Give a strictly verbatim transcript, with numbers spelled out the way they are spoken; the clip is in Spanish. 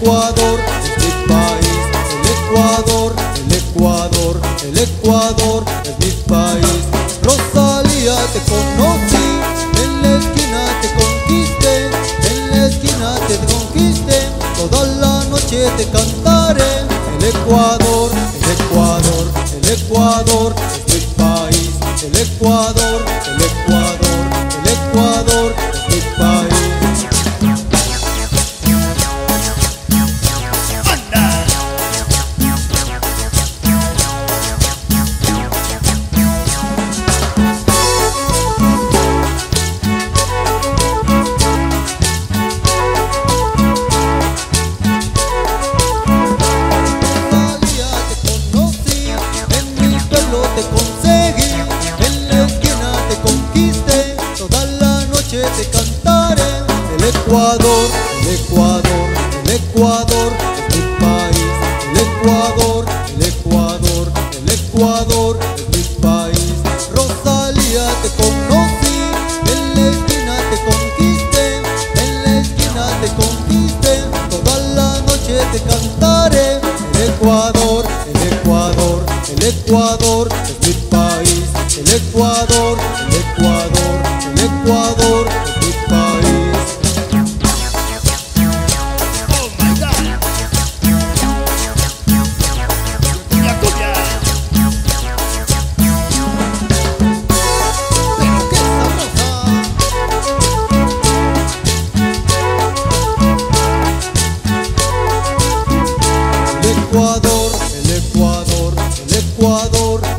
Ecuador, es mi país. El Ecuador, el Ecuador, el Ecuador es mi país. Rosalía, te conocí, en la esquina te conquisté, en la esquina te conquisté, toda la noche te cantaré. El Ecuador, el Ecuador, el Ecuador es mi país. El Ecuador, el Ecuador, el Ecuador es mi país. Te conseguí, en la esquina te conquisté, toda la noche te cantaré. El Ecuador, el Ecuador, el Ecuador es mi país. El Ecuador, el Ecuador, el Ecuador es mi país. Rosalía, te conocí, en la esquina te conquisté, en la esquina te conquisté, toda la noche te cantaré. El Ecuador, el Ecuador, el Ecuador es mi país. El Ecuador, el Ecuador, el Ecuador es mi país. Oh my God. Cumbia, cumbia. Pero qué sabrosa. El Ecuador, el Ecuador, el Ecuador.